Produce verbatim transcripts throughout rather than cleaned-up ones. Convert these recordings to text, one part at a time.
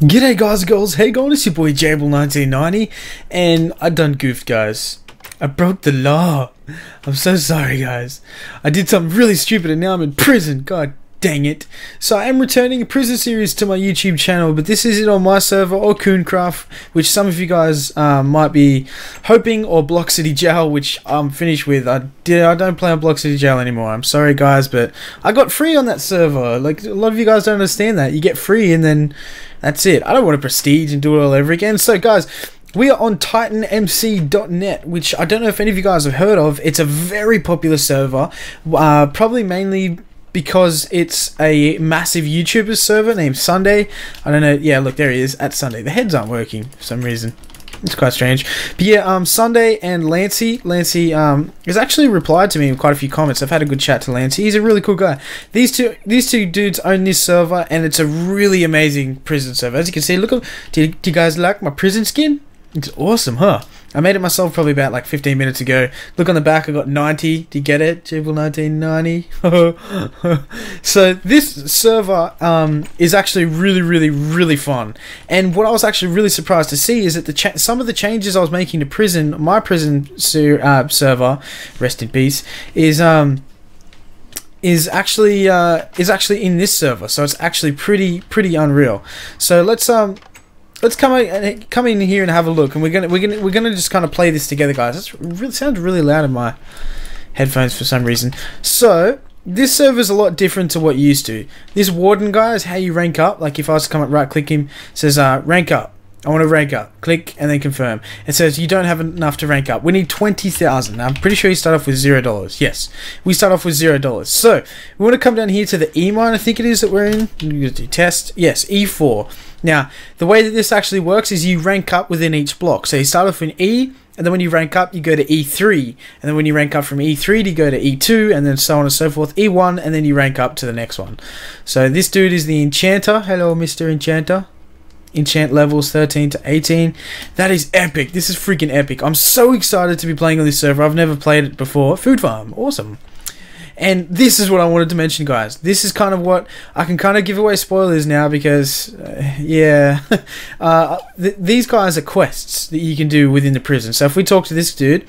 G'day guys and girls, hey going, it's your boy Jable nineteen ninety, and I done goofed guys. I broke the law. I'm so sorry guys. I did something really stupid and now I'm in prison, god dang it. So I am returning a prison series to my YouTube channel, but this isn't on my server or Cooncraft, which some of you guys uh, might be hoping, or Block City Jail, which I'm finished with. I did. I don't play on Block City Jail anymore. I'm sorry guys, but I got free on that server. Like, a lot of you guys don't understand that. You get free and then that's it. I don't want to prestige and do it all over again. So guys, we are on Titan M C dot net, which I don't know if any of you guys have heard of. It's a very popular server, uh, probably mainly because it's a massive YouTuber server named Sunday. I don't know. Yeah, look, there he is at Sunday. The heads aren't working for some reason. It's quite strange. But yeah, um, Sunday and Lancey. Lancey um, has actually replied to me in quite a few comments. I've had a good chat to Lancey. He's a really cool guy. These two these two dudes own this server, and it's a really amazing prison server. As you can see, look, do, do you guys like my prison skin? It's awesome, huh? I made it myself probably about like fifteen minutes ago. Look on the back, I got ninety. Do you get it? Jaybull nineteen ninety. So this server um, is actually really, really, really fun. And what I was actually really surprised to see is that the cha some of the changes I was making to prison, my prison ser uh, server, rest in peace, is um. is actually uh, is actually in this server. So it's actually pretty, pretty unreal. So let's um. Let's come in, come in here and have a look, and we're gonna we're gonna we're gonna just kind of play this together, guys. It really, sounds really loud in my headphones for some reason. So this server is a lot different to what you used to. This warden guy is how you rank up. Like if I was to come up, right click him, it says uh, rank up. I want to rank up. Click and then confirm. It says you don't have enough to rank up. We need twenty thousand. Now I'm pretty sure you start off with zero dollars. Yes, we start off with zero dollars. So we want to come down here to the E mine. I think it is that we're in. We're gonna do test. Yes, E four. Now, the way that this actually works is you rank up within each block. So you start off in E, and then when you rank up, you go to E three. And then when you rank up from E three, you go to E two, and then so on and so forth, E one, and then you rank up to the next one. So this dude is the Enchanter. Hello, Mister Enchanter. Enchant levels thirteen to eighteen. That is epic. This is freaking epic. I'm so excited to be playing on this server. I've never played it before. Food farm. Awesome. And this is what I wanted to mention, guys. This is kind of what I can kind of give away spoilers now because, uh, yeah, uh, th these guys are quests that you can do within the prison. So if we talk to this dude,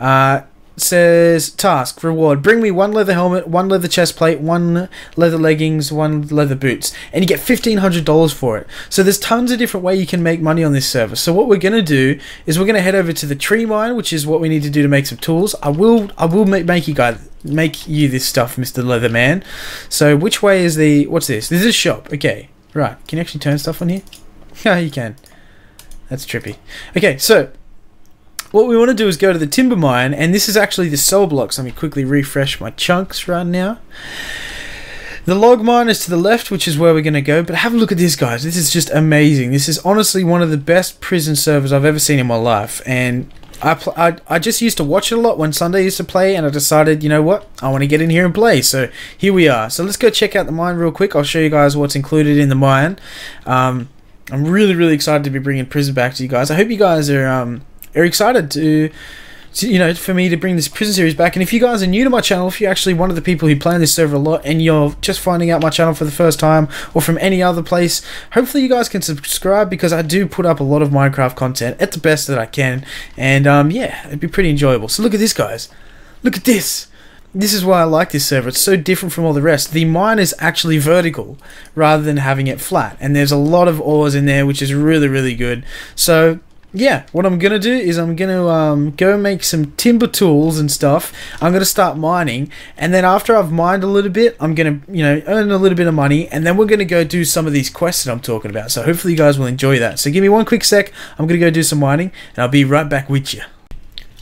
uh, it says task reward: bring me one leather helmet, one leather chest plate, one leather leggings, one leather boots, and you get fifteen hundred dollars for it. So there's tons of different way you can make money on this server. So what we're gonna do is we're gonna head over to the tree mine, which is what we need to do to make some tools. I will, I will make, make you guys. Make you this stuff, Mister Leatherman. So which way is the, what's this? This is a shop. Okay, right. Can you actually turn stuff on here? Yeah, you can. That's trippy. Okay, so what we want to do is go to the timber mine, and this is actually the cell blocks. Let me quickly refresh my chunks right now. The log mine is to the left, which is where we're going to go, but have a look at this, guys. This is just amazing. This is honestly one of the best prison servers I've ever seen in my life, and I, pl I, I just used to watch it a lot when Sunday used to play, and I decided, you know what, I want to get in here and play. So here we are. So let's go check out the mine real quick. I'll show you guys what's included in the mine. Um, I'm really, really excited to be bringing prison back to you guys. I hope you guys are, um, are excited to... So, you know, for me to bring this prison series back. And if you guys are new to my channel, if you're actually one of the people who play on this server a lot and you're just finding out my channel for the first time or from any other place, hopefully you guys can subscribe because I do put up a lot of Minecraft content at the best that I can. And um, yeah, it'd be pretty enjoyable. So look at this, guys. Look at this. This is why I like this server. It's so different from all the rest. The mine is actually vertical rather than having it flat. And there's a lot of ores in there, which is really, really good. So... yeah, what I'm going to do is I'm going to um, go make some timber tools and stuff. I'm going to start mining, and then after I've mined a little bit, I'm going to, you know, earn a little bit of money, and then we're going to go do some of these quests that I'm talking about. So hopefully you guys will enjoy that. So give me one quick sec. I'm going to go do some mining, and I'll be right back with you.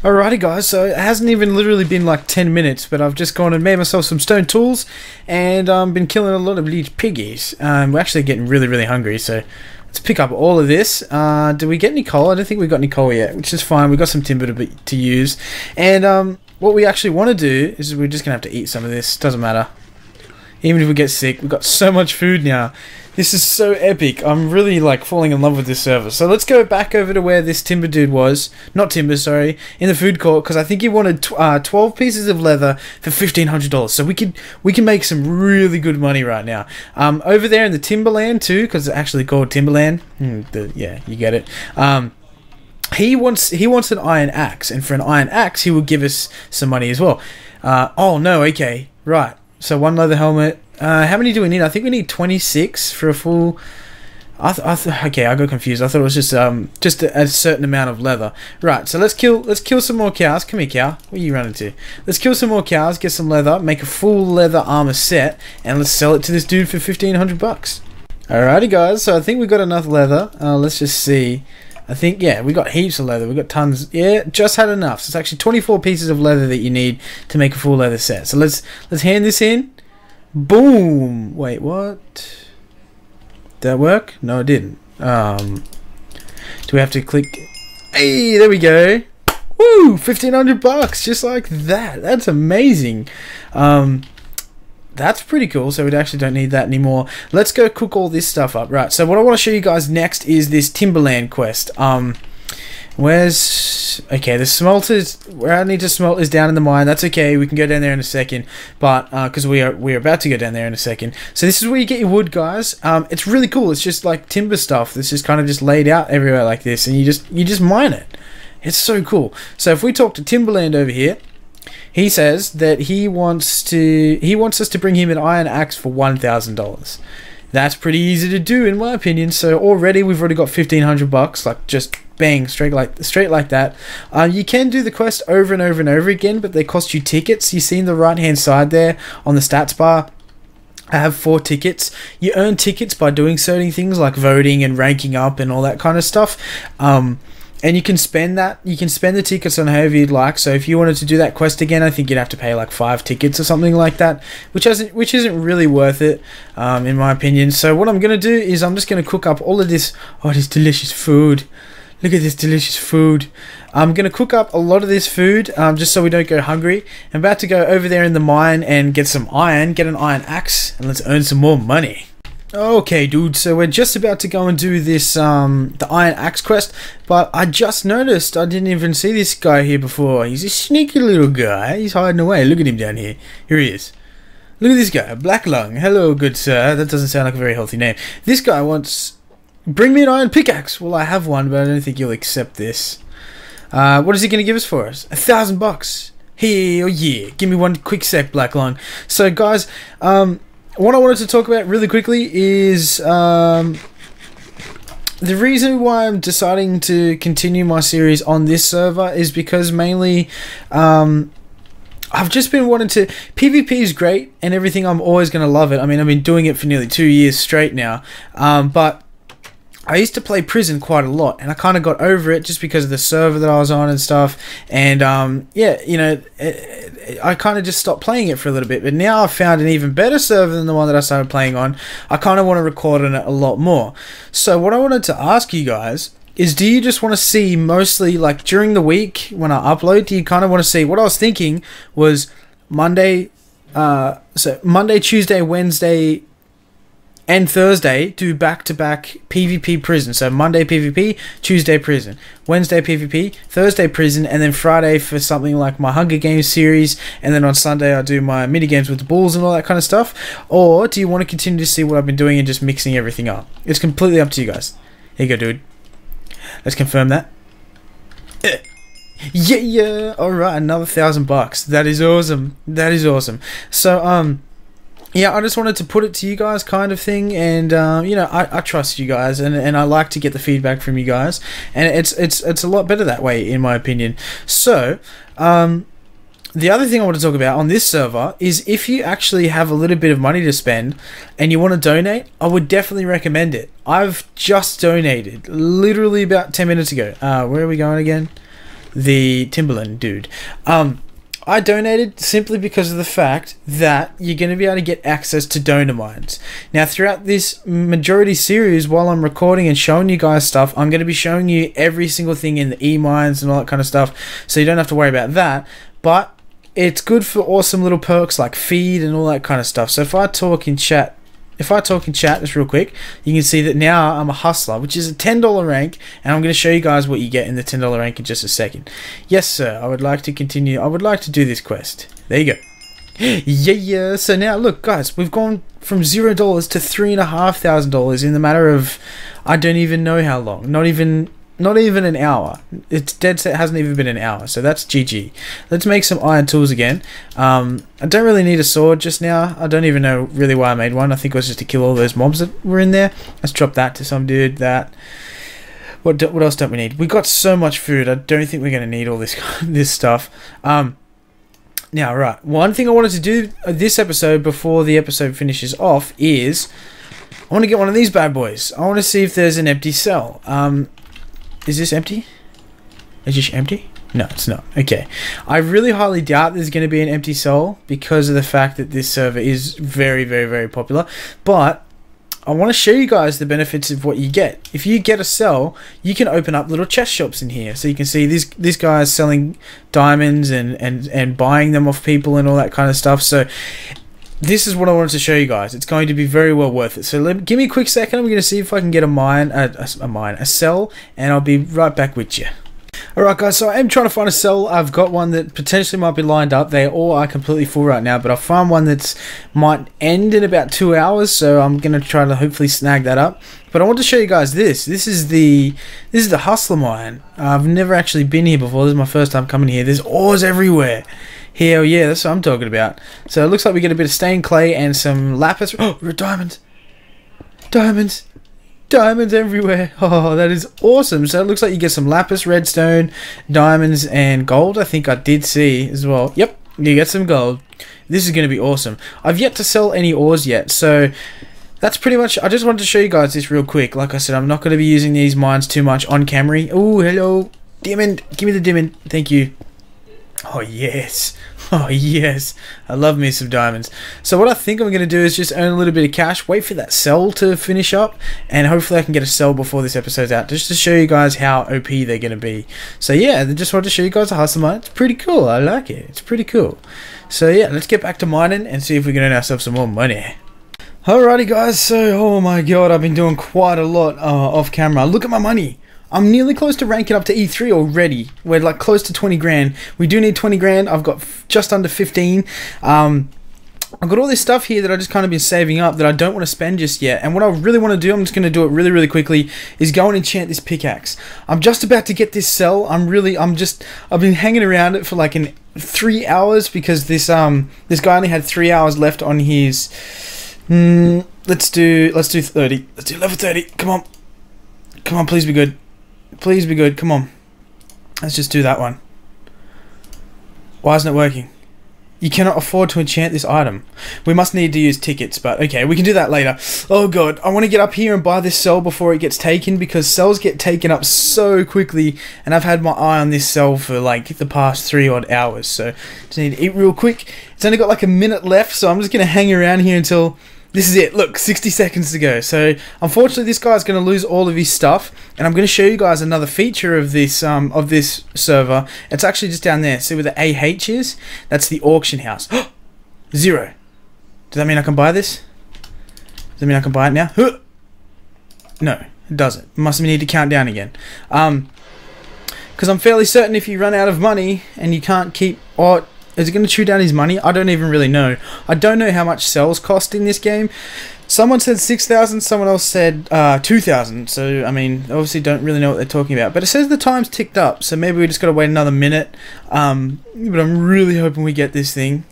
Alrighty guys, so it hasn't even literally been like ten minutes, but I've just gone and made myself some stone tools, and I've um, been killing a lot of leech piggies. Um, we're actually getting really, really hungry, so let's pick up all of this. Uh, do we get any coal? I don't think we got any coal yet, which is fine. We've got some timber to, be, to use, and um, what we actually want to do is we're just going to have to eat some of this. Doesn't matter. even if we get sick. We've got so much food now. This is so epic. I'm really like falling in love with this server. So let's go back over to where this timber dude was. Not timber, sorry. In the food court, because I think he wanted tw uh, twelve pieces of leather for fifteen hundred dollars. So we could we can make some really good money right now. Um, over there in the Timberland too, because it's actually called Timberland. Hmm, the, yeah, you get it. Um, he wants he wants an iron axe, and for an iron axe, he will give us some money as well. Uh, oh no, okay, right. So one leather helmet. Uh, how many do we need? I think we need twenty-six for a full... I th I th okay, I got confused. I thought it was just um just a, a certain amount of leather. Right, so let's kill let's kill some more cows. Come here, cow. Where are you running to? Let's kill some more cows, get some leather, make a full leather armor set, and let's sell it to this dude for fifteen hundred bucks. Alrighty, guys. So I think we got enough leather. Uh, let's just see. I think, yeah, we got heaps of leather. We got tons. Yeah, just had enough. So it's actually twenty-four pieces of leather that you need to make a full leather set. So let's let's hand this in. Boom! Wait, what? Did that work? No, it didn't. Um, do we have to click? Hey, there we go. Woo! fifteen hundred bucks, just like that. That's amazing. Um, that's pretty cool. So we actually don't need that anymore. Let's go cook all this stuff up. Right. So what I want to show you guys next is this Timberland quest. Um, where's okay? The smelters. Where I need to smelt is down in the mine. That's okay. We can go down there in a second, but uh, because we are we are about to go down there in a second. So this is where you get your wood, guys. Um, it's really cool. It's just like timber stuff that's just kind of just laid out everywhere like this, and you just you just mine it. It's so cool. So if we talk to Timberland over here. He says that he wants to he wants us to bring him an iron axe for one thousand dollars. That's pretty easy to do in my opinion. So already we've already got fifteen hundred bucks, like just bang, straight like straight like that. Uh, you can do the quest over and over and over again, but they cost you tickets. You see in the right hand side there on the stats bar, I have four tickets. You earn tickets by doing certain things like voting and ranking up and all that kind of stuff. Um, And you can spend that, you can spend the tickets on however you'd like. So if you wanted to do that quest again, I think you'd have to pay like five tickets or something like that, which isn't, which isn't really worth it, um, in my opinion. So what I'm going to do is I'm just going to cook up all of this, oh, this delicious food. Look at this delicious food. I'm going to cook up a lot of this food um, just so we don't go hungry. I'm about to go over there in the mine and get some iron, get an iron axe, and let's earn some more money. Okay, dude, so we're just about to go and do this, um, the Iron Axe quest, but I just noticed I didn't even see this guy here before. He's a sneaky little guy. He's hiding away. Look at him down here. Here he is. Look at this guy, Black Lung. Hello, good sir. That doesn't sound like a very healthy name. This guy wants... Bring me an iron pickaxe. Well, I have one, but I don't think you'll accept this. Uh, what is he going to give us for us? A thousand bucks. Hell yeah. Give me one quick sec, Black Lung. So, guys, um... what I wanted to talk about really quickly is um, the reason why I'm deciding to continue my series on this server is because mainly um, I've just been wanting to... PvP is great and everything. I'm always going to love it. I mean, I've been doing it for nearly two years straight now, um, but... I used to play prison quite a lot, and I kind of got over it just because of the server that I was on and stuff, and um, yeah, you know, it, it, I kind of just stopped playing it for a little bit, but now I've found an even better server than the one that I started playing on. I kind of want to record on it a lot more. So what I wanted to ask you guys is, do you just want to see mostly, like, during the week when I upload, do you kind of want to see, what I was thinking was Monday, uh, so Monday, Tuesday, Wednesday, and Thursday, do back-to-back PvP prison. So Monday PvP, Tuesday prison, Wednesday PvP, Thursday prison, and then Friday for something like my Hunger Games series, and then on Sunday I do my mini-games with the bulls and all that kind of stuff. Or do you want to continue to see what I've been doing and just mixing everything up? It's completely up to you guys. Here you go, dude. Let's confirm that. Yeah, yeah. Alright, another thousand bucks. That is awesome. That is awesome. So, um... yeah, I just wanted to put it to you guys kind of thing, and um, you know, I, I trust you guys, and, and I like to get the feedback from you guys, and it's it's it's a lot better that way in my opinion. So um, the other thing I want to talk about on this server is, if you actually have a little bit of money to spend and you want to donate, I would definitely recommend it. I've just donated literally about ten minutes ago. Uh, where are we going again? The Timberland dude. Um, I donated simply because of the fact that you're going to be able to get access to donor mines. Now, throughout this majority series, while I'm recording and showing you guys stuff, I'm going to be showing you every single thing in the e-mines and all that kind of stuff, so you don't have to worry about that. But It's good for awesome little perks like feed and all that kind of stuff. So if I talk in chat, if I talk in chat just real quick, you can see that now I'm a hustler, which is a ten dollar rank, and I'm going to show you guys what you get in the ten dollar rank in just a second. Yes, sir, I would like to continue. I would like to do this quest. There you go. Yeah, yeah. So now, look, guys, we've gone from zero dollars to three and a half thousand dollars in the matter of I don't even know how long. Not even, not even an hour. It's dead set hasn't even been an hour. So that's G G. Let's make some iron tools again. Um, I don't really need a sword just now. I don't even know really why I made one. I think it was just to kill all those mobs that were in there. Let's drop that to some dude. That. What do, what else don't we need? We got so much food. I don't think we're gonna need all this this stuff. Um. Now, right, one thing I wanted to do this episode before the episode finishes off is I want to get one of these bad boys. I want to see if there's an empty cell. Um, is this empty? Is this empty? No, it's not. Okay. I really highly doubt there's going to be an empty cell because of the fact that this server is very, very, very popular. But I want to show you guys the benefits of what you get. If you get a cell, you can open up little chest shops in here. So you can see this this guy is selling diamonds and, and, and buying them off people and all that kind of stuff. So this is what I wanted to show you guys. It's going to be very well worth it. So let, give me a quick second. I'm going to see if I can get a mine, a, a mine, a cell, and I'll be right back with you. Alright guys, so I am trying to find a cell. I've got one that potentially might be lined up. They all are completely full right now, but I found one that's might end in about two hours, so I'm going to try to hopefully snag that up. But I want to show you guys this. This is the this is the Hustler Mine. I've never actually been here before. This is my first time coming here. There's ores everywhere. Hell yeah, that's what I'm talking about. So it looks like we get a bit of stained clay and some lapis. Oh, we're diamonds. Diamonds. Diamonds everywhere. Oh, that is awesome. So it looks like you get some lapis, redstone, diamonds, and gold. I think I did see as well. Yep, you get some gold. This is going to be awesome. I've yet to sell any ores yet, so that's pretty much... I just wanted to show you guys this real quick. Like I said, I'm not going to be using these mines too much on camera. Oh, hello. Diamond. Give me the diamond. Thank you. Oh, yes. Oh, yes. I love me some diamonds. So what I think I'm going to do is just earn a little bit of cash, wait for that cell to finish up, and hopefully I can get a cell before this episode's out, just to show you guys how O P they're going to be. So yeah, I just wanted to show you guys the hustle mine. It's pretty cool. I like it. It's pretty cool. So yeah, let's get back to mining and see if we can earn ourselves some more money. Alrighty, guys. So, oh my god, I've been doing quite a lot uh, off camera. Look at my money. I'm nearly close to ranking up to E three already. We're like close to twenty grand. We do need twenty grand. I've got f just under fifteen. Um, I've got all this stuff here that I've just kind of been saving up that I don't want to spend just yet. And what I really want to do, I'm just going to do it really, really quickly, is go and enchant this pickaxe. I'm just about to get this cell. I'm really, I'm just, I've been hanging around it for like an three hours because this um this guy only had three hours left on his. Mm, let's do, let's do thirty. Let's do level thirty. Come on, come on, please be good. Please be good. Come on. Let's just do that one. Why isn't it working? You cannot afford to enchant this item. We must need to use tickets, but okay, we can do that later. Oh god, I want to get up here and buy this cell before it gets taken because cells get taken up so quickly, and I've had my eye on this cell for like the past three odd hours, so just need to eat real quick. It's only got like a minute left, so I'm just going to hang around here until... This is it. Look, sixty seconds to go. So, unfortunately, this guy's going to lose all of his stuff, and I'm going to show you guys another feature of this um, of this server. It's actually just down there. See where the A H is? That's the auction house. Zero. Does that mean I can buy this? Does that mean I can buy it now? No, it doesn't. Must need to count down again. Um, because I'm fairly certain if you run out of money and you can't keep... or Is it going to chew down his money? I don't even really know. I don't know how much cells cost in this game. Someone said six thousand, someone else said uh, two thousand. So, I mean, obviously don't really know what they're talking about. But it says the time's ticked up, so maybe we just got to wait another minute. Um, but I'm really hoping we get this thing.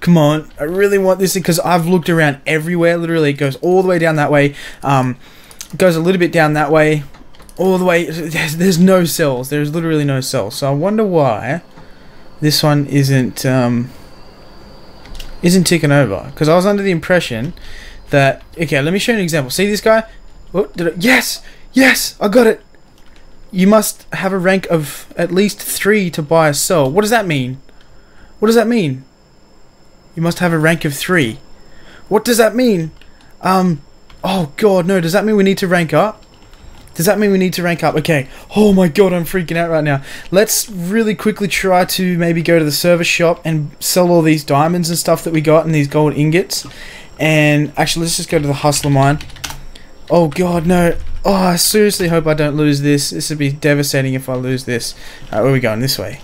Come on. I really want this thing because I've looked around everywhere. Literally, it goes all the way down that way. Um, it goes a little bit down that way. All the way. There's, there's no cells. There's literally no cells. So I wonder why... This one isn't um, isn't ticking over because I was under the impression that okay. Let me show you an example. See this guy? Oh, did I, yes, yes, I got it. You must have a rank of at least three to buy a cell. What does that mean? What does that mean? You must have a rank of three. What does that mean? Um. Oh God, no. Does that mean we need to rank up? Does that mean we need to rank up? Okay. Oh my god, I'm freaking out right now. Let's really quickly try to maybe go to the service shop and sell all these diamonds and stuff that we got and these gold ingots. And actually, let's just go to the hustler mine. Oh god, no. Oh, I seriously hope I don't lose this. This would be devastating if I lose this. Alright, where are we going? This way.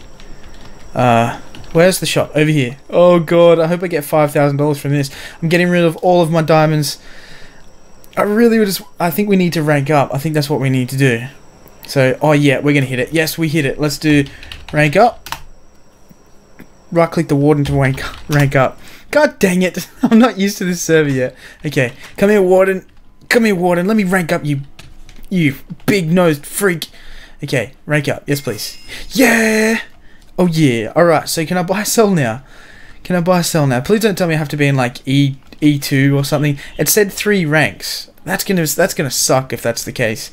Uh... Where's the shop? Over here. Oh god, I hope I get five thousand dollars from this. I'm getting rid of all of my diamonds. I really would just... I think we need to rank up. I think that's what we need to do. So, oh yeah, we're going to hit it. Yes, we hit it. Let's do rank up. Right click the warden to rank, rank up. God dang it. I'm not used to this server yet. Okay, come here warden. Come here warden. Let me rank up, you, you big-nosed freak. Okay, rank up. Yes, please. Yeah! Oh yeah, alright, so can I buy sell now? Can I buy sell now? Please don't tell me I have to be in like E E two or something. It said three ranks. That's gonna that's gonna suck if that's the case.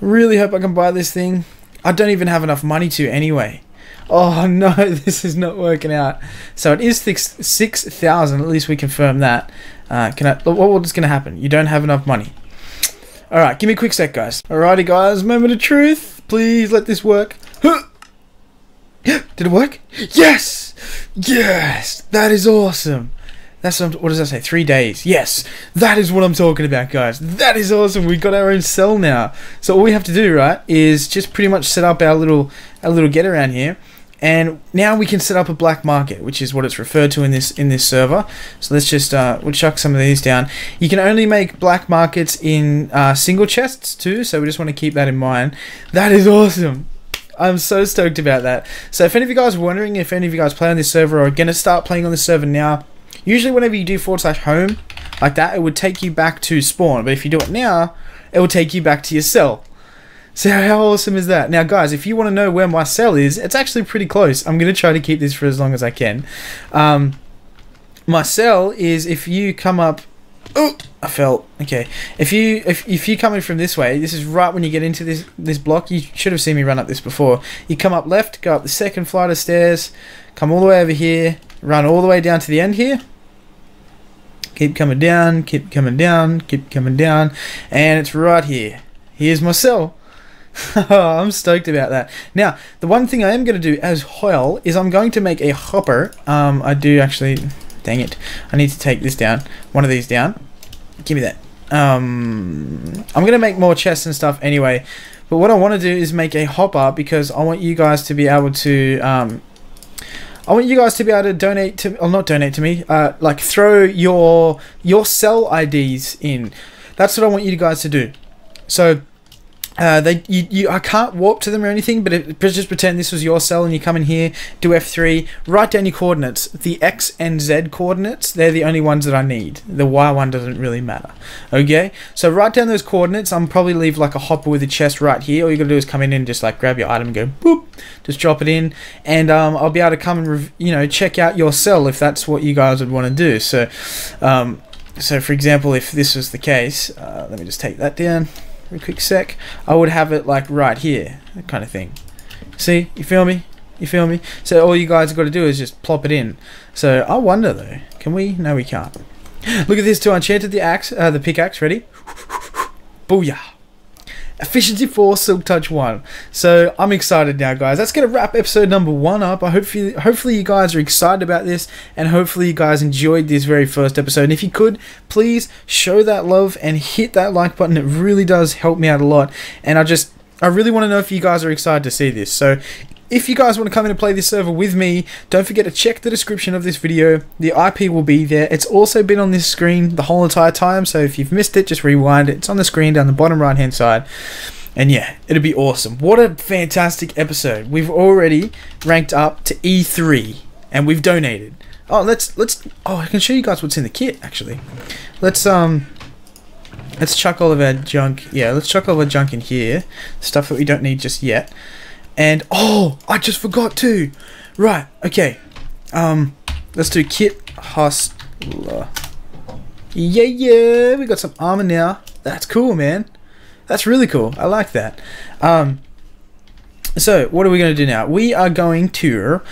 Really hope I can buy this thing. I don't even have enough money to anyway. Oh no, this is not working out. So it is six thousand, at least we confirm that. Uh, can I what is gonna happen? You don't have enough money. Alright, give me a quick sec, guys. Alrighty guys, moment of truth. Please let this work. Did it work? Yes! Yes! That is awesome! That's what, I'm, what does that say? Three days. Yes! That is what I'm talking about, guys. That is awesome. We've got our own cell now. So all we have to do, right, is just pretty much set up our little our little get around here. And now we can set up a black market, which is what it's referred to in this in this server. So let's just uh, we'll chuck some of these down. You can only make black markets in uh, single chests too, so we just want to keep that in mind. That is awesome. I'm so stoked about that. So if any of you guys are wondering, if any of you guys play on this server or are going to start playing on this server now, usually whenever you do forward slash home like that, it would take you back to spawn. But if you do it now, it will take you back to your cell. So how awesome is that? Now guys, if you want to know where my cell is, it's actually pretty close. I'm going to try to keep this for as long as I can. Um, my cell is if you come up... Oh, I fell. Okay, if you if if you come in from this way, this is right when you get into this this block. You should have seen me run up this before. You come up left, go up the second flight of stairs, come all the way over here, run all the way down to the end here. Keep coming down, keep coming down, keep coming down, and it's right here. Here's my cell. Oh, I'm stoked about that. Now, the one thing I am going to do as well is I'm going to make a hopper. Um, I do actually. Dang it. I need to take this down. One of these down. Give me that. Um, I'm going to make more chests and stuff anyway. But what I want to do is make a hopper because I want you guys to be able to... Um, I want you guys to be able to donate to... Or not donate to me. Uh, like throw your, your cell I Ds in. That's what I want you guys to do. So... Uh, they, you, you, I can't warp to them or anything, but it, just pretend this was your cell and you come in here, do F three, write down your coordinates. The X and Z coordinates, they're the only ones that I need. The Y one doesn't really matter. Okay? So write down those coordinates. I'm probably leave like a hopper with a chest right here. All you gotta do is come in and just like grab your item and go boop. Just drop it in. And um, I'll be able to come and, rev you know, check out your cell if that's what you guys would want to do. So, um, so for example, if this was the case, uh, let me just take that down. A quick sec, I would have it like right here, that kind of thing. See, you feel me? You feel me? So all you guys got to do is just plop it in. So I wonder though, can we? No, we can't. Look at this too. I enchanted the axe, uh, the pickaxe. Ready? Booyah! Efficiency four, silk touch one. So I'm excited now, guys. That's gonna wrap episode number one up. I hope you, hopefully you guys are excited about this, and hopefully you guys enjoyed this very first episode. And if you could, please show that love and hit that like button. It really does help me out a lot. And I just, I really want to know if you guys are excited to see this. So. If you guys want to come in and play this server with me, don't forget to check the description of this video. The I P will be there. It's also been on this screen the whole entire time, so if you've missed it, just rewind it. It's on the screen down the bottom right-hand side. And yeah, it'll be awesome. What a fantastic episode. We've already ranked up to E three, and we've donated. Oh, let's... let's. Oh, I can show you guys what's in the kit, actually. Let's, um... Let's chuck all of our junk... Yeah, let's chuck all of our junk in here. Stuff that we don't need just yet. And, oh, I just forgot to. Right, okay. Um, let's do kit hustler. Yeah, yeah, we got some armor now. That's cool, man. That's really cool. I like that. Um, so, what are we going to do now? We are going to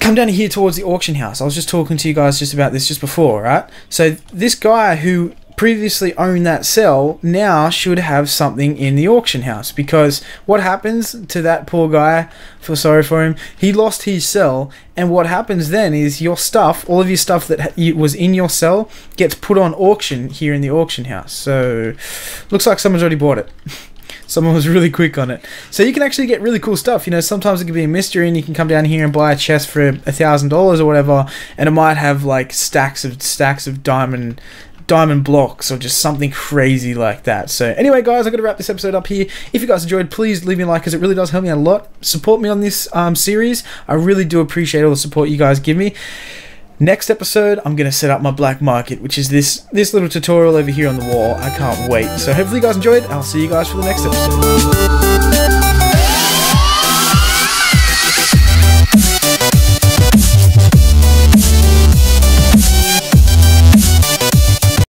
come down here towards the auction house. I was just talking to you guys just about this just before, right? So, this guy who previously owned that cell now should have something in the auction house, because what happens to that poor guy, feel sorry for him, he lost his cell, and what happens then is your stuff, all of your stuff that was in your cell, gets put on auction here in the auction house. So looks like someone's already bought it. Someone was really quick on it. So you can actually get really cool stuff. You know, sometimes it can be a mystery and you can come down here and buy a chest for a thousand dollars or whatever, and it might have like stacks of stacks of diamond diamond blocks or just something crazy like that. So anyway, guys, I'm gonna wrap this episode up here. If you guys enjoyed, please leave me a like, because it really does help me a lot. Support me on this um, series. I really do appreciate all the support you guys give me. Next episode, I'm going to set up my black market, which is this this little tutorial over here on the wall. I can't wait. So hopefully you guys enjoyed. I'll see you guys for the next episode.